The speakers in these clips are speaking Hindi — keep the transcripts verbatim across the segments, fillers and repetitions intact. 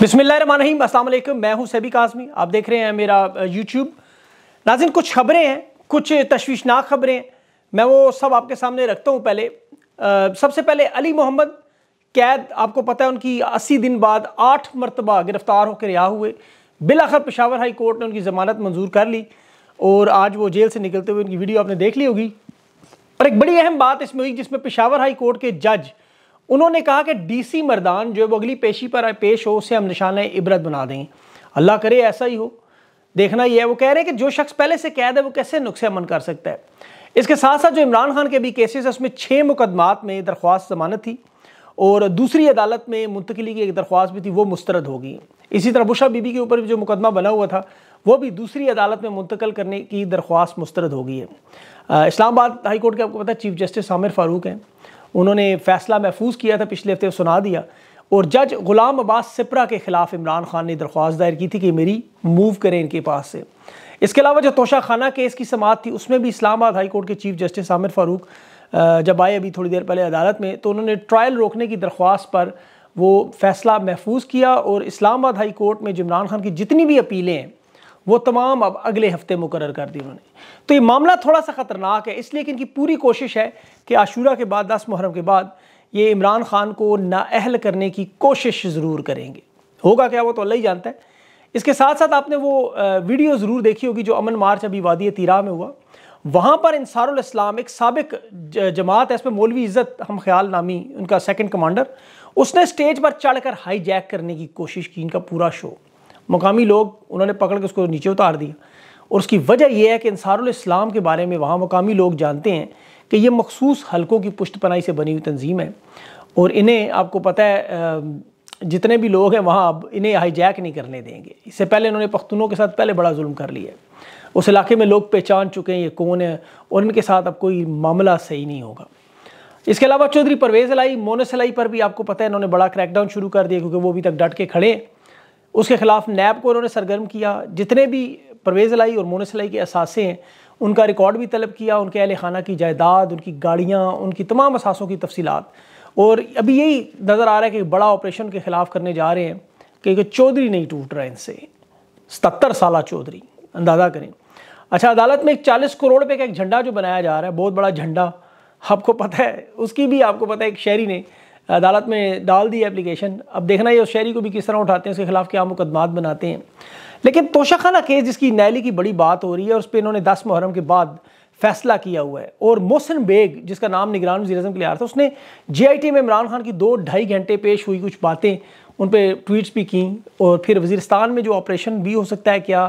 बिस्मिल्लाहिर्रहमानिर्रहीम, अस्सलाम वालेकुम। मैं हूं सैबी काज़मी, आप देख रहे हैं मेरा यूट्यूब। नाज़रीन, कुछ खबरें हैं, कुछ तशवीशनाक खबरें हैं, मैं वो सब आपके सामने रखता हूं। पहले आ, सबसे पहले अली मोहम्मद कैद, आपको पता है उनकी अस्सी दिन बाद आठ मरतबा गिरफ़्तार होकर रिहा हुए। बिलाखिर पेशावर हाई कोर्ट ने उनकी ज़मानत मंजूर कर ली और आज वो जेल से निकलते हुए, उनकी वीडियो आपने देख ली होगी। और एक बड़ी अहम बात इसमें हुई जिसमें पेशावर हाई कोर्ट के जज, उन्होंने कहा कि डीसी मर्दान जो है वो अगली पेशी पर पेश हो, उसे हम निशाने इबरत बना दें। अल्लाह करे ऐसा ही हो, देखना ही है। वो कह रहे हैं कि जो शख्स पहले से कैद है वो कैसे नुस्खे अमन कर सकता है। इसके साथ साथ जो इमरान खान के भी केसेस है उसमें छः मुकदमात में दरख्वास्त जमानत थी और दूसरी अदालत में मुंतकिली की एक दरख्वास्त भी थी, वो मुस्तरद होगी। इसी तरह बुशरा बीबी के ऊपर भी जो मुकदमा बना हुआ था वो भी दूसरी अदालत में मुंतकिल करने की दरख्वास्त मुस्तरद होगी है। इस्लामाबाद हाई कोर्ट के, आपको पता है, चीफ जस्टिस आमिर फारूक हैं, उन्होंने फैसला महफूज किया था, पिछले हफ्ते सुना दिया। और जज गुलाम अब्बास सिप्रा के ख़िलाफ़ इमरान खान ने दरख्वास्त दायर की थी कि मेरी मूव करें इनके पास से। इसके अलावा जो तोशाखाना केस की समाअत थी उसमें भी इस्लामाबाद हाई कोर्ट के चीफ जस्टिस आमिर फारूक जब आए अभी थोड़ी देर पहले अदालत में, तो उन्होंने ट्रायल रोकने की दरख्वास्त पर वो फैसला महफूज किया। और इस्लामाबाद हाई कोर्ट में इमरान खान की जितनी भी अपीलें हैं वो तमाम अब अगले हफ्ते मुकर्रर कर दी उन्होंने। तो ये मामला थोड़ा सा ख़तरनाक है, इसलिए कि इनकी पूरी कोशिश है कि आशूरा के बाद, दस मुहर्रम के बाद, ये इमरान खान को नाअहल करने की कोशिश ज़रूर करेंगे। होगा क्या वो तो अल्लाह ही जानता है। इसके साथ साथ आपने वो वीडियो ज़रूर देखी होगी जो अमन मार्च अभी वादी तीरा में हुआ। वहाँ पर इंसार-उल-इस्लाम, एक साबिक जमात है, इसमें मौलवी इज़्ज़त हम ख्याल नामी उनका सेकंड कमांडर, उसने स्टेज पर चढ़कर हाईजैक करने की कोशिश की इनका पूरा शो। मुकामी लोग उन्होंने पकड़ के उसको नीचे उतार दिया। और उसकी वजह यह है कि इंसार-उल-इस्लाम के बारे में वहाँ मुकामी लोग जानते हैं कि ये मखसूस हलकों की पुष्टपनाही से बनी हुई तंजीम है और इन्हें, आपको पता है, जितने भी लोग हैं वहाँ अब इन्हें हाईजैक नहीं करने देंगे। इससे पहले इन्होंने पख्तूनों के साथ पहले बड़ा जुल्म कर लिया है, उस इलाके में लोग पहचान चुके हैं ये कौन है और इनके साथ अब कोई मामला सही नहीं होगा। इसके अलावा चौधरी परवेज़ इलाही, मोनिस इलाही पर भी, आपको पता है, इन्होंने बड़ा क्रैकडाउन शुरू कर दिया क्योंकि वो अभी तक डट के खड़े हैं। उसके खिलाफ नैब को उन्होंने सरगर्म किया, जितने भी परवेज़ इलाही और मोनिस इलाही के असासे हैं उनका रिकॉर्ड भी तलब किया, उनके अहल खाना की जायदाद, उनकी गाड़ियाँ, उनकी तमाम असासों की तफसीलात। और अभी यही नज़र आ रहा है कि बड़ा ऑपरेशन के ख़िलाफ़ करने जा रहे हैं क्योंकि चौधरी नहीं टूट रहा इनसे, सतहत्तर साल चौधरी, अंदाज़ा करें। अच्छा, अदालत में एक चालीस करोड़ रुपये का एक झंडा जो बनाया जा रहा है, बहुत बड़ा झंडा, आपको पता है, उसकी भी, आपको पता है, एक शहरी ने अदालत में डाल दी एप्लीकेशन। अब देखना ये उस शहरी को भी किस तरह उठाते हैं, उसके खिलाफ क्या मुकदमात बनाते हैं। लेकिन तोशाखाना केस जिसकी नाइली की बड़ी बात हो रही है और उस पर इन्होंने दस मुहर्रम के बाद फैसला किया हुआ है। और मोहसिन बेग, जिसका नाम निगरान वज़ीर-ए-आज़म के लिए आ रहा था, उसने जे आई टी में इमरान खान की दो ढाई घंटे पेश हुई कुछ बातें उन पर ट्वीट्स भी की और फिर वज़ीरिस्तान में जो ऑपरेशन भी हो सकता है, क्या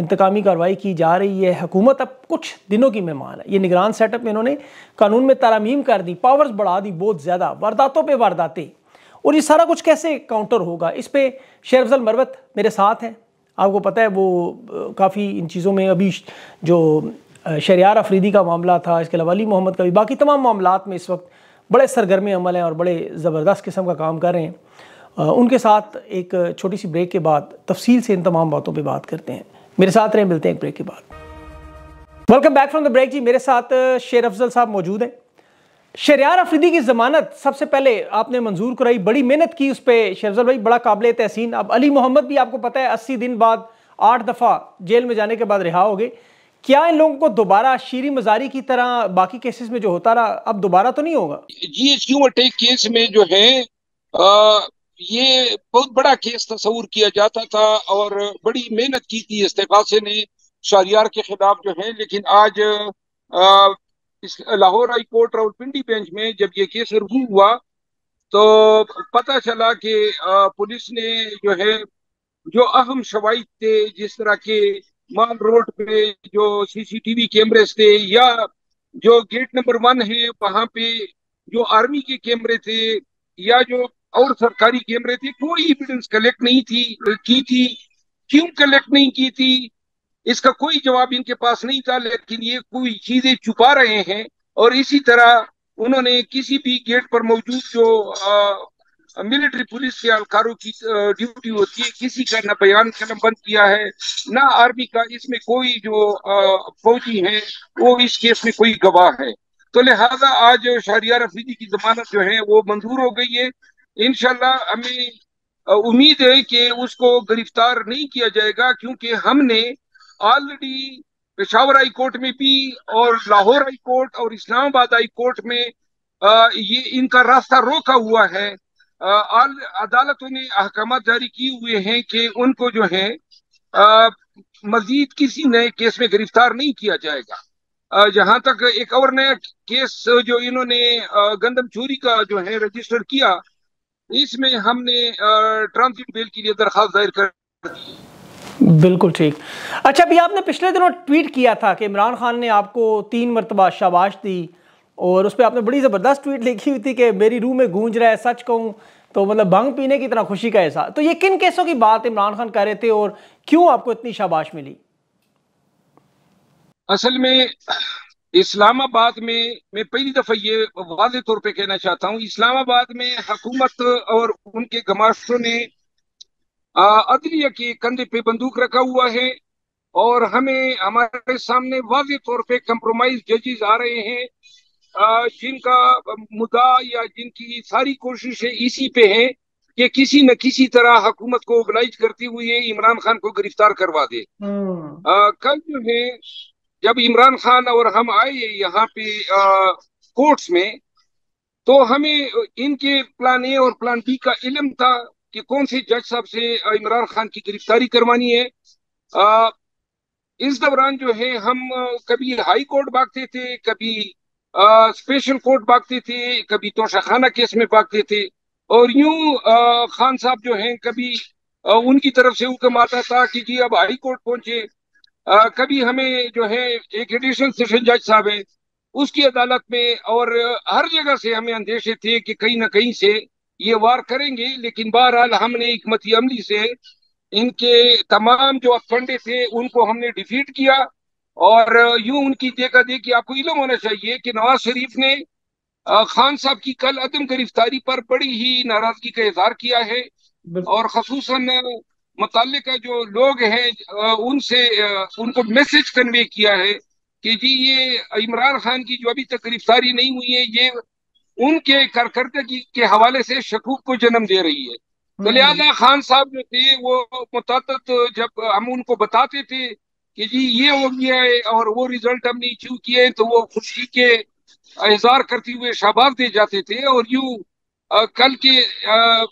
इंतकामी कार्रवाई की जा रही है। हुकूमत अब कुछ दिनों की मेहमान है। ये निगरान सेटअप में इन्होंने कानून में तरामीम कर दी, पावर्स बढ़ा दी बहुत ज़्यादा, वारदातों पे वारदातें। और ये सारा कुछ कैसे काउंटर होगा, इस पे शेर अफ़ज़ल मरवत मेरे साथ हैं, आपको पता है वो काफ़ी इन चीज़ों में, अभी जो शहरयार अफरीदी का मामला था, इसके अलावा अली मोहम्मद का भी, बाकी तमाम मामलात में इस वक्त बड़े सरगर्म अमल हैं और बड़े ज़बरदस्त किस्म का काम कर रहे हैं। उनके साथ एक छोटी सी ब्रेक के बाद तफसील से इन तमाम बातों पर बात करते हैं। मेरे साथ रहें, मिलते हैं एक ब्रेक के बाद। Welcome back from the break. जी, मेरे साथ शेर अफ़ज़ल साहब मौजूद हैं। शहरयार अफरीदी की ज़मानत सबसे पहले आपने मंजूर कराई, बड़ी मेहनत की उस पर शेर अफ़ज़ल भाई, बड़ा काबिल तहसीन। अब अली मोहम्मद भी, आपको पता है, अस्सी दिन बाद आठ दफ़ा जेल में जाने के बाद रिहा हो गए। क्या इन लोगों को दोबारा शीरी मजारी की तरह बाकी केसेस में जो होता रहा अब दोबारा तो नहीं होगा? जी, एस क्यू अटैक केस में जो है आ... ये बहुत बड़ा केस तस्वूर किया जाता था और बड़ी मेहनत की थी इस्तेकासे ने शहरयार के खिलाफ जो है, लेकिन आज आ, इस Lahore high court Rawalpindi bench में जब ये केस रुजू हुआ तो पता चला कि पुलिस ने जो है जो अहम शवाहिद थे, जिस तरह के मान रोड पे जो सीसीटीवी कैमरेज थे या जो गेट नंबर वन है वहाँ पे जो आर्मी के कैमरे थे या जो और सरकारी कैमरे थे, कोई एविडेंस कलेक्ट नहीं थी की थी क्यों कलेक्ट नहीं की थी इसका कोई जवाब इनके पास नहीं था, लेकिन ये कोई चीजें छुपा रहे हैं। और इसी तरह उन्होंने किसी भी गेट पर मौजूद जो मिलिट्री पुलिस के अहलकारों की ड्यूटी होती है, किसी का ना बयान कलम बंद किया है ना आर्मी का, इसमें कोई जो फौजी है वो इस केस में कोई गवाह है। तो लिहाजा आज शहरयार अफरीदी की जमानत जो है वो मंजूर हो गई है। इंशाल्लाह हमें उम्मीद है कि उसको गिरफ्तार नहीं किया जाएगा, क्योंकि हमने ऑलरेडी पेशावर हाई कोर्ट में भी और लाहौर हाई कोर्ट और इस्लामाबाद हाई कोर्ट में आ, ये इनका रास्ता रोका हुआ है। आ, अदालतों ने अहकाम जारी किए हुए हैं कि उनको जो है आ, मजीद किसी नए केस में गिरफ्तार नहीं किया जाएगा। जहां तक एक और नया केस जो इन्होंने गंदम चोरी का जो है रजिस्टर किया, इसमें हमने ट्रांजिट बेल के लिए दरखास्त दायर कर दी। बिल्कुल ठीक। अच्छा, अभी आपने पिछले दिनों ट्वीट किया था कि इमरान खान ने आपको तीन मरतबा शाबाश दी और उस पर आपने बड़ी ज़बरदस्त ट्वीट लिखी हुई थी कि मेरी रूह में गूंज रहा है, सच कहूँ तो मतलब भंग पीने की तरह खुशी का एहसास। तो ये किन केसों की बात इमरान खान कह रहे थे और क्यों आपको इतनी शाबाश मिली? असल में इस्लामाबाद में मैं पहली दफ़ा ये वाज़े तौर पे कहना चाहता हूँ, इस्लामाबाद में हुकूमत और उनके गमाशों ने अदलिया के कंधे पे बंदूक रखा हुआ है और हमें हमारे सामने वाज़े तौर पे कंप्रोमाइज जजेस आ रहे हैं जिनका मुद्दा या जिनकी सारी कोशिशें इसी पे हैं कि किसी न किसी तरह हुकूमत को ऑर्गेनाइज करते हुए इमरान खान को गिरफ्तार करवा दे। कल जो है जब इमरान खान और हम आए यहाँ पे कोर्ट्स में, तो हमें इनके प्लान ए और प्लान बी का इल्म था कि कौन से जज साहब से इमरान खान की गिरफ्तारी करवानी है। आ, इस दौरान जो है हम कभी हाई कोर्ट भागते थे, कभी आ, स्पेशल कोर्ट भागते थे, कभी तोशाखाना केस में भागते थे और यूं आ, खान साहब जो हैं कभी आ, उनकी तरफ से हुक्म आता था कि जी अब हाई कोर्ट पहुंचे। आ, कभी हमें जो है एक एडिशनल सेशन जज साहब है उसकी अदालत में, और हर जगह से हमें अंदेशे थे कि कहीं ना कहीं से ये वार करेंगे, लेकिन बहरहाल हमने हिकमती अमली से इनके तमाम जो फंडे थे उनको हमने डिफीट किया और यूं उनकी देखा देखी। आपको इल्म होना चाहिए कि नवाज शरीफ ने खान साहब की कल अदम गिरफ्तारी पर बड़ी ही नाराजगी का इजहार किया है और खसूसन मुतल्लिका जो लोग हैं उनसे उनको मैसेज कन्वे किया है कि जी ये इमरान खान की जो अभी तक गिरफ्तारी नहीं हुई है ये उनके कारकर्दगी के हवाले से शकूक को जन्म दे रही है। तो लिहाजा खान साहब जो थे वो मुतादित जब हम उनको बताते थे कि जी ये हो गया है और वो रिजल्ट हमने अचीव किए, तो वो खुशी के इजहार करते हुए शाबाश दे जाते थे और यूं कल के आ,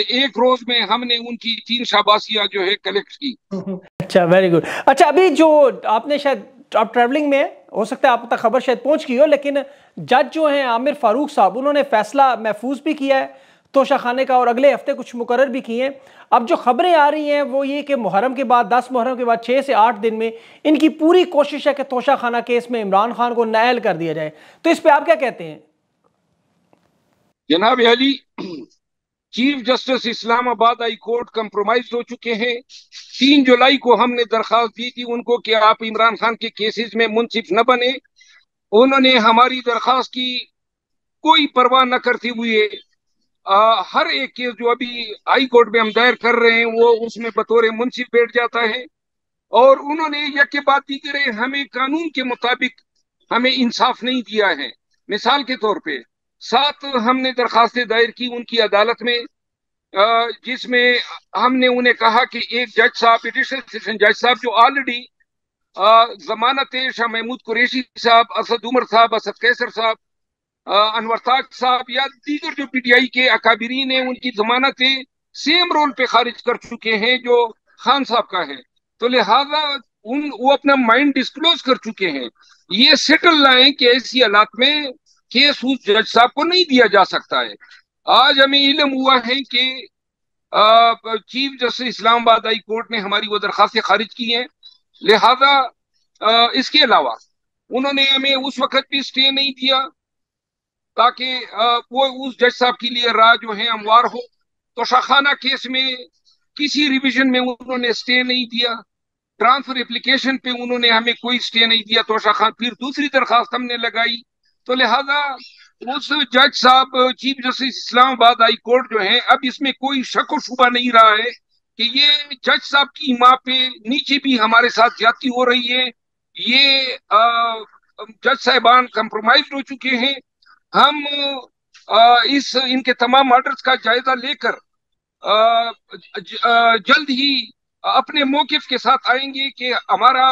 एक रोज में हमने उनकी तीन शाबाशियां जो है कलेक्ट की। अच्छा, वेरी गुड। अच्छा, अभी जो आपने शायद आप ट्रैवलिंग में हो सकता है आप तक खबर शायद पहुंच गई हो, लेकिन जज जो हैं आमिर फारूक साहब उन्होंने फैसला महफूज भी किया है तोशाखाने का और अगले हफ्ते कुछ मुकर्रर भी किए हैं। अब जो खबरें आ रही हैं वो ये कि मुहर्रम के बाद दस मुहर्रम के बाद छः से आठ दिन में इनकी पूरी कोशिश है कि तोशाखाना केस में इमरान खान को नायल कर दिया जाए, तो इस पर आप क्या कहते हैं? जनाब Ali, chief justice Islamabad high court compromise हो चुके हैं। तीन जुलाई को हमने दरख्वास्त दी थी उनको कि आप इमरान खान के केसेस में मुंसिफ न बने। उन्होंने हमारी दरख्वास्त की कोई परवाह न करते हुए आ, हर एक केस जो अभी हाई कोर्ट में हम दायर कर रहे हैं वो उसमें बतौर मुंसिफ बैठ जाता है और उन्होंने यके बाद दीगरे हमें कानून के मुताबिक हमें इंसाफ नहीं दिया है। मिसाल के तौर पर साथ हमने दरखास्तें दायर की उनकी अदालत में, जिसमें हमने उन्हें कहा कि एक जज साहब एडिशनल सेशन जज साहब जो ऑलरेडी जमानत है शाह महमूद कुरेशी साहब, असद उमर साहब, असद कैसर साहब, अनवर ताक साहब या दीगर जो पीटीआई के अकाबिरीन हैं उनकी जमानत है सेम रोल पे खारिज कर चुके हैं जो खान साहब का है। तो लिहाजा उन वो अपना माइंड डिस्क्लोज कर चुके हैं, ये सेटल लाएं कि ऐसी हालात में केस उस जज साहब को नहीं दिया जा सकता है। आज हमें इल्म हुआ है कि chief justice Islamabad high court ने हमारी वो दरखास्तें खारिज की हैं। लिहाजा आ, इसके अलावा उन्होंने हमें उस वक्त भी स्टे नहीं दिया ताकि वो उस जज साहब के लिए राह जो है हमवार हो। तो तोशाखाना केस में किसी रिवीजन में उन्होंने स्टे नहीं दिया, ट्रांसफर एप्लीकेशन पे उन्होंने हमें कोई स्टे नहीं दिया। तोशाखाना फिर दूसरी दरखास्त हमने लगाई, तो लिहाजा उस जज साहब chief justice Islamabad high court जो है अब इसमें कोई शक और शुबा नहीं रहा है कि ये जज साहब की मां पे नीचे भी हमारे साथ ज्यादती हो रही है। ये आ, जज साहबान कंप्रोमाइज हो चुके हैं। हम आ, इस इनके तमाम ऑर्डर्स का जायजा लेकर जल्द ही अपने मौकिफ के साथ आएंगे कि हमारा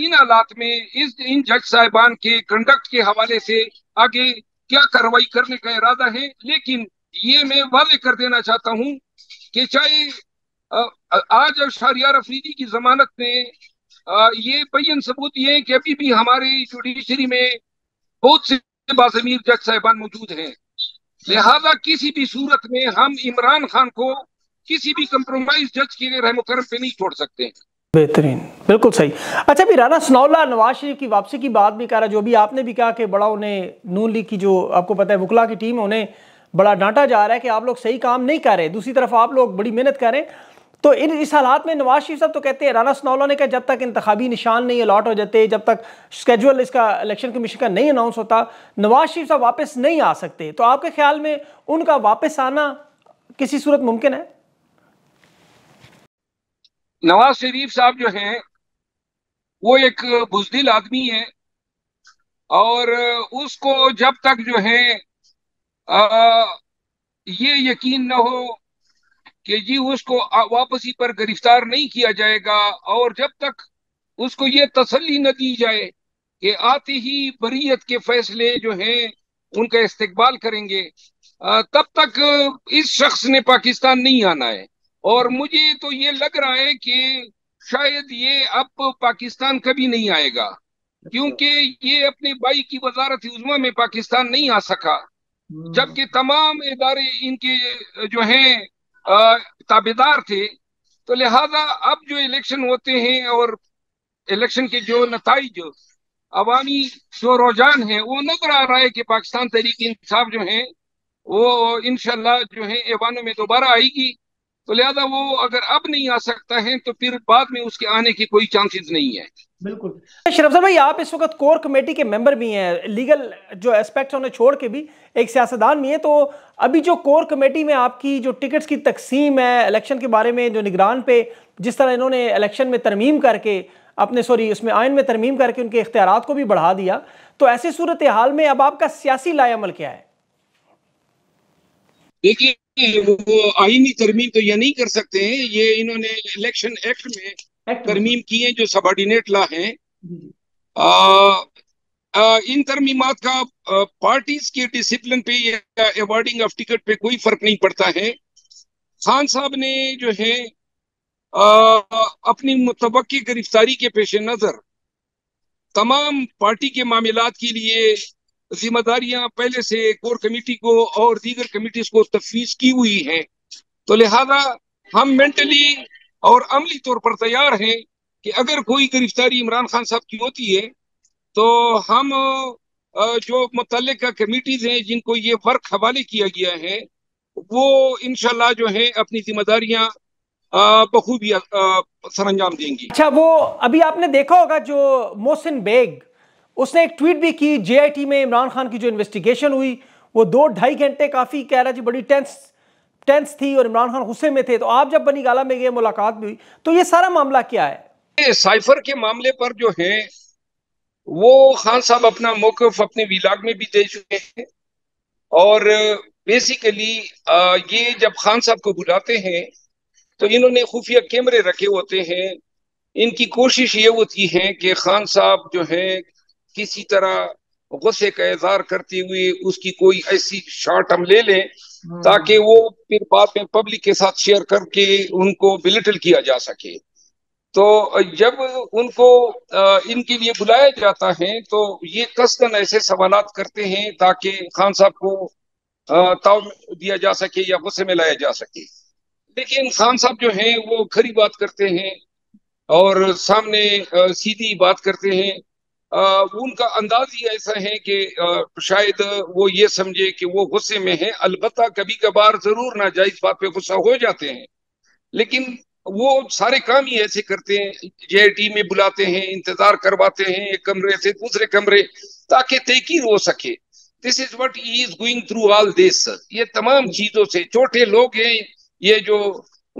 इन हालात में इस इन जज साहिबान के कंडक्ट के हवाले से आगे क्या कार्रवाई करने का इरादा है। लेकिन ये मैं वादे कर देना चाहता हूं कि चाहे आज शहरयार अफरीदी की जमानत ने ये बयान सबूत ये है कि अभी भी हमारे जुडिशरी में बहुत से बाज़मीर जज साहिबान मौजूद हैं, लिहाजा किसी भी सूरत में हम इमरान खान को किसी भी कम्प्रोमाइज जज के रहम करम पे नहीं छोड़ सकते हैं। बेहतरीन, बिल्कुल सही। अच्छा, भी राना स्नौला नवाज शरीफ की वापसी की बात भी कह रहा, जो भी आपने भी कहा कि बड़ा उन्हें नून लीग की जो आपको पता है वकला की टीम उन्हें बड़ा डांटा जा रहा है कि आप लोग सही काम नहीं कर रहे, दूसरी तरफ आप लोग बड़ी मेहनत कर रहे हैं। तो इन इस हालात में नवाज शरीफ साहब तो कहते हैं, राना स्नौला ने कहा जब तक इंतखाबी निशान नहीं अलाट हो जाते, जब तक स्केड्यूल इसका इलेक्शन कमीशन का नहीं अनाउंस होता, नवाज शरीफ साहब वापस नहीं आ सकते। तो आपके ख्याल में उनका वापस आना किसी सूरत मुमकिन है? नवाज शरीफ साहब जो हैं वो एक बुज़दिल आदमी है और उसको जब तक जो है आ, ये यकीन न हो कि जी उसको वापसी पर गिरफ्तार नहीं किया जाएगा और जब तक उसको ये तसल्ली न दी जाए कि आते ही बरीयत के फैसले जो हैं उनका इस्तकबाल करेंगे, आ, तब तक इस शख्स ने पाकिस्तान नहीं आना है। और मुझे तो ये लग रहा है कि शायद ये अब पाकिस्तान कभी नहीं आएगा, क्योंकि ये अपने भाई की वजारत उज़्मा में पाकिस्तान नहीं आ सका, जबकि तमाम इदारे इनके जो हैं ताबेदार थे। तो लिहाजा अब जो इलेक्शन होते हैं और इलेक्शन के जो नताइज अवामी जो रुझान है वो नजर आ रहा है कि पाकिस्तान तहरीक इंसाफ जो है वो इंशाल्लाह जो है ऐवानों में दोबारा आएगी। तो लिहाजा वो अगर अब नहीं आ सकता है तो फिर बाद में उसके आने की कोई चांसेस नहीं है। बिल्कुल। शेर अफ़ज़ल भाई, आप इस वक्त कोर कमेटी के मेंबर भी हैं, लीगल जो एस्पेक्ट है उन्हें छोड़ के भी एक सियासतदान भी हैं। तो अभी जो कोर कमेटी में आपकी जो टिकट्स की तकसीम है इलेक्शन के बारे में, जो निगरान पे जिस तरह इन्होंने इलेक्शन में तरमीम करके अपने सॉरी उसमें आयन में तरमीम करके उनके इख्तियारात को भी बढ़ा दिया, तो ऐसी सूरत हाल में अब आपका सियासी लायमल क्या है? देखिए, वो आईनी तरमीम तो ये नहीं कर सकते हैं, ये इन्होंने इलेक्शन एक्ट में तरमीम की है जो सबऑर्डिनेट लॉ है। आ, आ, इन तरमीमात का पार्टीज के डिसिप्लिन पे या अवॉर्डिंग ऑफ टिकट पे कोई फर्क नहीं पड़ता है। खान साहब ने जो है आ, अपनी मुतवक्की गिरफ्तारी के पेश नजर तमाम पार्टी के मामलात के लिए जिम्मेदारियां पहले से कोर कमेटी को और दीगर कमेटीज को तफवीज की हुई हैं। तो लिहाजा हम मेंटली और अमली तौर पर तैयार हैं कि अगर कोई गिरफ्तारी इमरान खान साहब की होती है तो हम जो मुतल्लिका कमेटीज हैं जिनको ये फर्क हवाले किया गया है वो इंशाल्लाह जो है अपनी जिम्मेदारियां बखूबी सरअंजाम देंगी। अच्छा, वो अभी आपने देखा होगा जो मोहसिन बेग, उसने एक ट्वीट भी की, जेआईटी में इमरान खान की जो इन्वेस्टिगेशन हुई वो दो ढाई घंटे काफ़ी कह रहा जी बड़ी टेंस टेंस थी और इमरान खान गुस्से में थे। तो आप जब बनीगाला में गए, मुलाकात भी हुई, तो ये सारा मामला क्या है? साइफर के मामले पर जो है वो खान साहब अपना मौक़िफ़ अपने व्लॉग में भी दे चुके हैं और बेसिकली ये जब खान साहब को बुलाते हैं तो इन्होंने खुफिया कैमरे रखे होते हैं। इनकी कोशिश ये होती है कि खान साहब जो है किसी तरह गुस्से का इजहार करते हुए उसकी कोई ऐसी शॉट हम ले लें ताकि वो फिर बाद में पब्लिक के साथ शेयर करके उनको बिलिटल किया जा सके। तो जब उनको इनके लिए बुलाया जाता है तो ये कस्तन ऐसे सवालात करते हैं ताकि खान साहब को ताव दिया जा सके या गुस्से में लाया जा सके। लेकिन खान साहब जो हैं वो खरी बात करते हैं और सामने सीधी बात करते हैं। आ, उनका अंदाज ही ऐसा है कि आ, शायद वो ये समझे कि वो गुस्से में है। अलबत्ता कभी कभार जरूर नाजायज बात पे गुस्सा हो जाते हैं, लेकिन वो सारे काम ही ऐसे करते हैं, जेआईटी में बुलाते हैं, इंतजार करवाते हैं एक कमरे से दूसरे कमरे ताकि तहकीर हो सके। This is what he is going through all this. ये तमाम चीजों से छोटे लोग हैं ये जो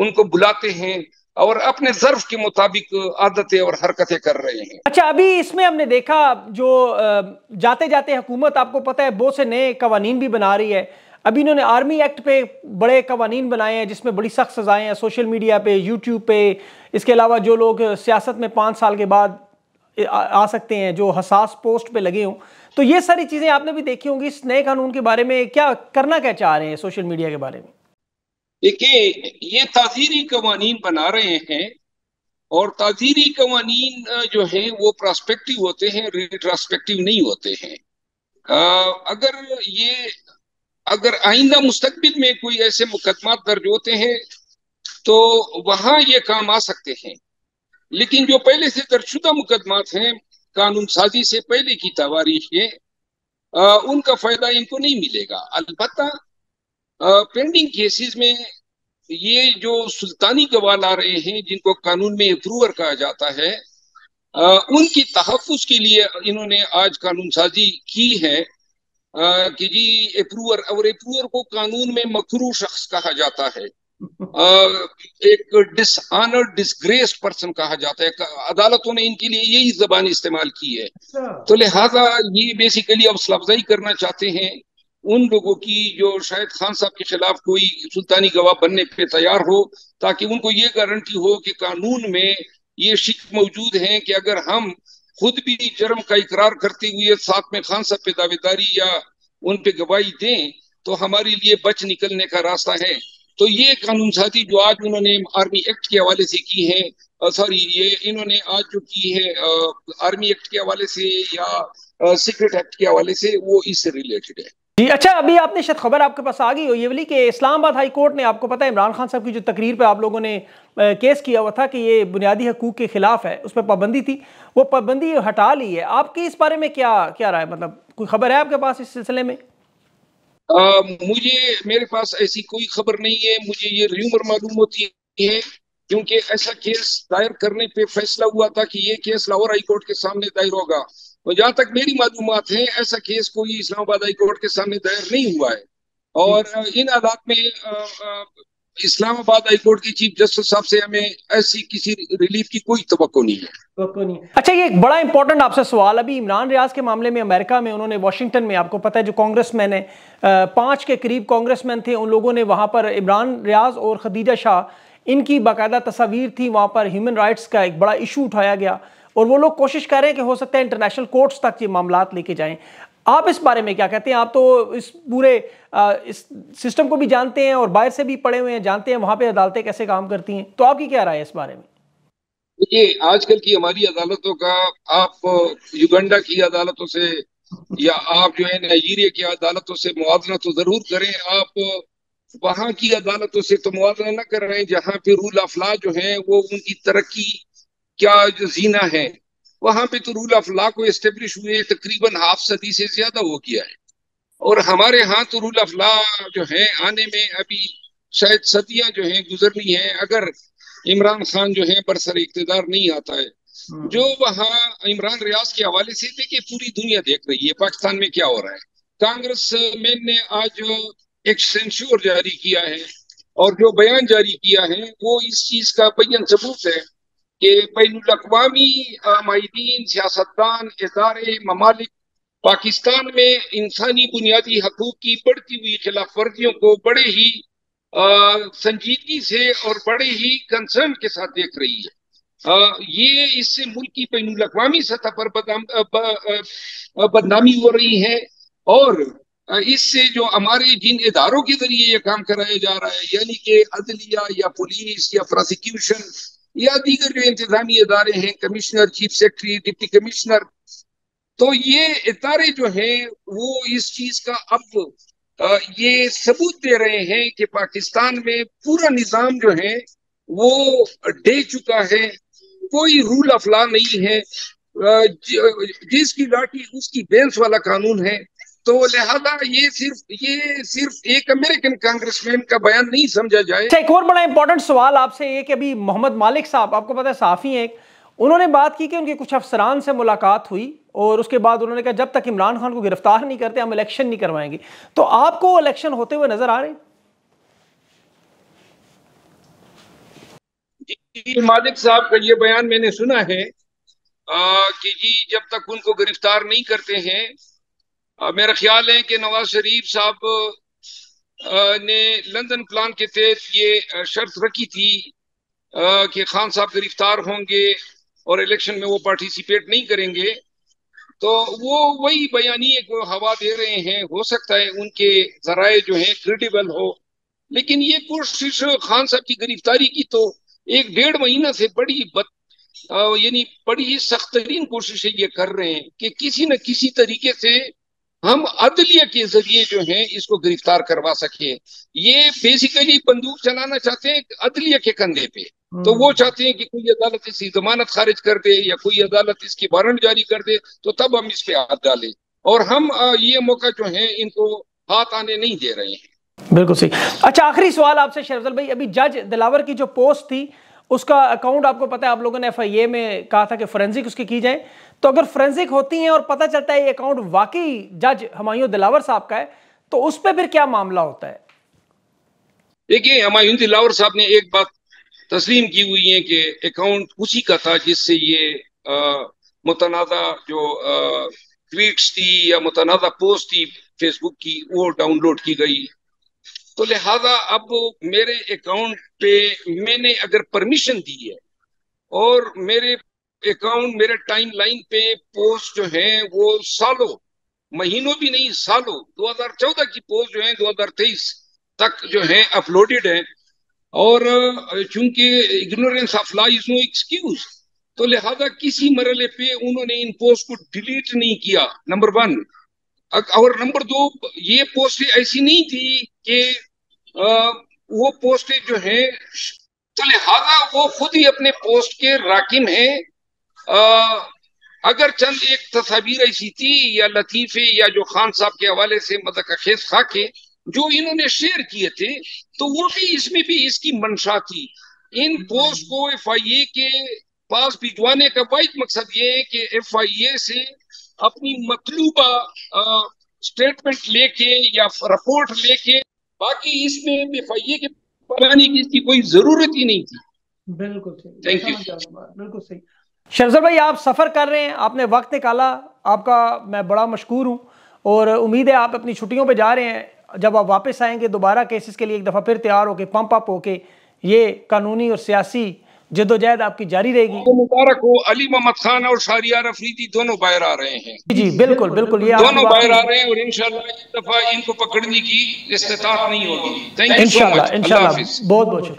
उनको बुलाते हैं और अपने ज़र्फ़ के मुताबिक आदतें और हरकतें कर रहे हैं। अच्छा, अभी इसमें हमने देखा जो जाते जाते हुकूमत आपको पता है बहुत से नए कवानीन भी बना रही है। अभी इन्होंने आर्मी एक्ट पे बड़े कवानीन बनाए हैं जिसमें बड़ी सख्त सज़ाएँ हैं। सोशल मीडिया पे, यूट्यूब पे, इसके अलावा जो लोग सियासत में पाँच साल के बाद आ सकते हैं, जो हसास पोस्ट पे लगे हों, तो ये सारी चीज़ें आपने भी देखी होंगी। इस नए कानून के बारे में क्या करना क्या चाह रहे हैं सोशल मीडिया के बारे में? देखिए, ये ताज़ीरी कवानीन बना रहे हैं और ताज़ीरी कवानीन जो है वो प्रोस्पेक्टिव होते हैं, रिट्रोस्पेक्टिव नहीं होते हैं। अगर ये अगर आइंदा मुस्तकबिल में कोई ऐसे मुकदमात दर्ज होते हैं तो वहाँ ये काम आ सकते हैं, लेकिन जो पहले से दर्जशुदा मुकदमात हैं कानून साजी से पहले की तवारीख है, उनका फ़ायदा इनको नहीं मिलेगा। अलबत्ता पेंडिंग केसेस में ये जो सुल्तानी गवाल आ रहे हैं, जिनको कानून में अप्रूवर कहा जाता है, आ, उनकी तहफ़्फ़ुज़ के लिए इन्होंने आज कानून साजी की है आ, कि जी अप्रूवर, और अप्रूवर को कानून में मकरूह शख्स कहा जाता है, आ, एक डिसऑनर डिसग्रेस पर्सन कहा जाता है। अदालतों ने इनके लिए यही जबान इस्तेमाल की है। तो लिहाजा ये बेसिकली अब हौसलाअफजाई करना चाहते हैं उन लोगों की जो शायद खान साहब के खिलाफ कोई सुल्तानी गवाह बनने पे तैयार हो, ताकि उनको ये गारंटी हो कि कानून में ये शिक मौजूद है कि अगर हम खुद भी जुर्म का इकरार करते हुए साथ में खान साहब पे दावेदारी या उन पे गवाही दें तो हमारे लिए बच निकलने का रास्ता है। तो ये कानून साथी जो आज उन्होंने आर्मी एक्ट के हवाले से की है, सॉरी ये इन्होंने आज जो की है आर्मी एक्ट के हवाले से या सीक्रेट एक्ट के हवाले से, वो इससे रिलेटेड है जी। अच्छा, अभी आपने शायद खबर आपके पास आ गई हो ये वाली कि इस्लामाबाद हाई कोर्ट ने, आपको पता है इमरान खान साहब की जो तकरीर पे आप लोगों ने केस किया हुआ था कि ये बुनियादी हकूक़ के ख़िलाफ़ है, उस पर पाबंदी थी, वो पाबंदी हटा ली है। आपकी इस बारे में क्या क्या राय, मतलब कोई खबर है आपके पास इस सिलसिले में? आ, मुझे मेरे पास ऐसी कोई खबर नहीं है। मुझे ये र्यूमर मालूम होती है क्योंकि ऐसा केस दायर करने पर फैसला हुआ था कि ये केस लाहौर हाई कोर्ट के सामने दायर होगा। और जहाँ तक मेरी मालूमात है ऐसा केस कोई इस्लामाबाद हाई कोर्ट के सामने दायर नहीं हुआ है। और इन हालात में इस्लामाबाद हाई कोर्ट के चीफ जस्टिस साहब से हमें ऐसी किसी रिलीफ की कोई तवक्को नहीं है। अच्छा, ये एक बड़ा इंपॉर्टेंट आपसे सवाल, अभी इमरान रियाज के मामले में अमेरिका में उन्होंने वाशिंगटन में, आपको पता है जो कांग्रेसमैन है, पांच के करीब कांग्रेसमैन थे, उन लोगों ने वहां पर इमरान रियाज और खदीजा शाह, इनकी बाकायदा तस्वीर थी वहां पर, ह्यूमन राइट्स का एक बड़ा इशू उठाया गया और वो लोग कोशिश कर रहे हैं कि हो सकता है इंटरनेशनल कोर्ट्स तक ये मामला लेके जाएं। आप इस बारे में क्या कहते हैं? आप तो इस पूरे आ, इस सिस्टम को भी जानते हैं और बाहर से भी पढ़े हुए हैं, जानते हैं वहाँ पे अदालतें कैसे काम करती हैं, तो आपकी क्या राय है इस बारे में? ये आजकल की हमारी अदालतों का आप युगांडा की अदालतों से या आप जो है नाइजीरिया की अदालतों से मुआवजा तो जरूर करें। आप वहाँ की अदालतों से तो मुआवजा ना कर रहे हैं जहाँ पे रूल ऑफ लॉ जो है वो उनकी तरक्की क्या जो जीना है, वहां पे तो रूल ऑफ लॉ को एस्टेब्लिश हुए तकरीबन हाफ सदी से ज्यादा हो गया है और हमारे यहाँ तो रूल ऑफ लॉ जो है आने में अभी शायद सदियां जो है गुजरनी है अगर इमरान खान जो है बरसर इक्तदार नहीं आता है। जो वहाँ इमरान रियाज के हवाले से देखिए पूरी दुनिया देख रही है पाकिस्तान में क्या हो रहा है। कांग्रेस मैन ने आज एक सेंस्योर जारी किया है और जो बयान जारी किया है वो इस चीज का बयान सबूत है कि बैनुल अक़वामी माहिदीन, सियासतदान, इदारे, ममालिक पाकिस्तान में इंसानी बुनियादी हकूक़ की बढ़ती हुई खिलाफ वर्जियों को बड़े ही संजीदगी से और बड़े ही कंसर्न के साथ देख रही है। आ, ये इससे मुल्क की बैनुल अक़वामी सतह पर बदनामी हो रही है और इससे जो हमारे जिन इदारों के जरिए ये काम कराया जा रहा है यानी कि अदलिया या पुलिस या प्रोसिक्यूशन या दीगर जो इंतजामी इदारे हैं, commissioner, chief secretary, deputy commissioner, तो ये इदारे जो हैं वो इस चीज का अब ये सबूत दे रहे हैं कि पाकिस्तान में पूरा निज़ाम जो है वो ढह चुका है, कोई रूल ऑफ लॉ नहीं है, जिसकी लाठी उसकी बेंस वाला कानून है। तो लिहाजा ये सिर्फ ये सिर्फ एक अमेरिकन कांग्रेसमैन का बयान नहीं समझा जाए। एक और बड़ा इंपॉर्टेंट सवाल आपसे ये कि अभी मोहम्मद मालिक साहब, आपको पता है सहाफ़ी हैं, उन्होंने बात की कि उनके कुछ अफसरान से मुलाकात हुई और उसके बाद उन्होंने कहा जब तक इमरान खान को गिरफ्तार नहीं करते हम इलेक्शन नहीं करवाएंगे। तो आपको इलेक्शन होते हुए नजर आ रहे हैं? मालिक साहब का ये बयान मैंने सुना है आ, कि जी जब तक उनको गिरफ्तार नहीं करते हैं, मेरा ख्याल है कि नवाज शरीफ साहब ने लंदन प्लान के तहत ये शर्त रखी थी कि खान साहब गिरफ्तार होंगे और इलेक्शन में वो पार्टिसिपेट नहीं करेंगे। तो वो वही बयानिए को हवा दे रहे हैं, हो सकता है उनके जराए जो हैं क्रेडिबल हो, लेकिन ये कोशिश खान साहब की गिरफ्तारी की तो एक डेढ़ महीना से बड़ी बद यानी बड़ी सख्त तरीन कोशिशें ये कर रहे हैं कि किसी न किसी तरीके से हम अदलिया के जरिए जो है इसको गिरफ्तार करवा सके। ये बेसिकली बंदूक चलाना चाहते हैं अदलिया के कंधे पे, तो वो चाहते हैं कि कोई अदालत इसकी जमानत खारिज कर दे या कोई अदालत इसकी वारंट जारी कर दे तो तब हम इस पे हाथ डालें, और हम ये मौका जो है इनको हाथ आने नहीं दे रहे हैं। बिल्कुल सही। अच्छा, आखिरी सवाल आपसे शेर अफ़ज़ल भाई, अभी जज दिलावर की जो पोस्ट थी उसका अकाउंट आपको पता है आप लोगों ने एफ आई ए में कहा था कि फोरेंसिक उसकी की जाए, तो अगर फोरेंसिक होती है और पता चलता है ये अकाउंट वाकई जज हुमायूं दिलावर साहब का है तो उस पर फिर क्या मामला होता है? देखिए, हुमायूं दिलावर साहब ने एक बात तस्लीम की हुई है कि अकाउंट उसी का था जिससे ये मुतनाज़ा जो ट्वीट्स थी या मुतनाज़ा पोस्ट थी फेसबुक की वो डाउनलोड की गई। तो लिहाजा अब मेरे अकाउंट पे मैंने अगर परमिशन दी है और मेरे अकाउंट मेरे टाइमलाइन पे पोस्ट जो है वो सालों, महीनों भी नहीं सालों, दो हज़ार चौदह की पोस्ट जो है दो हज़ार तेईस तक जो है अपलोडेड है, और चूंकि ignorance of law is no excuse, तो लिहाजा किसी मरहले पे उन्होंने इन पोस्ट को डिलीट नहीं किया, नंबर वन। और नंबर दो, ये पोस्टें ऐसी नहीं थी कि आ, वो पोस्टें जो है, तो लिहाजा वो खुद ही अपने पोस्ट के राकिम हैं। अगर चंद एक तस्वीर ऐसी थी या लतीफे या जो खान साहब के हवाले से मज़ाकखेज़ खाके जो इन्होंने शेयर किए थे तो वो भी इसमें भी इसकी मंशा थी। इन पोस्ट को एफ आई ए के पास भिजवाने का वाहिद मकसद ये है कि एफ आई ए से अपनी मतलूबा स्टेटमेंट लेके या रिपोर्ट लेके, बाकी इसमें एफ आई ए के बनाने की इसकी कोई जरूरत ही नहीं थी। बिल्कुल सही, थैंक यू, बिल्कुल सही। शेर भाई, आप सफ़र कर रहे हैं, आपने वक्त निकाला, आपका मैं बड़ा मशकूर हूँ और उम्मीद है आप अपनी छुट्टियों पे जा रहे हैं, जब आप वापस आएंगे दोबारा केसेस के लिए एक दफ़ा फिर तैयार होके पंप अप होके ये कानूनी और सियासी जदोजहद आपकी जारी रहेगी। तो मुबारक हो, अली मोहम्मद खान और शहरयार अफरीदी दोनों बाहर आ रहे हैं। जी बिल्कुल बिल्कुल, ये दोनों बाहर आ रहे हैं और इंशाल्लाह इस दफा इनको पकड़ने की इस्तेतात नहीं होगी। थैंक यू, इंशाल्लाह इंशाल्लाह, बहुत बहुत शुक्रिया।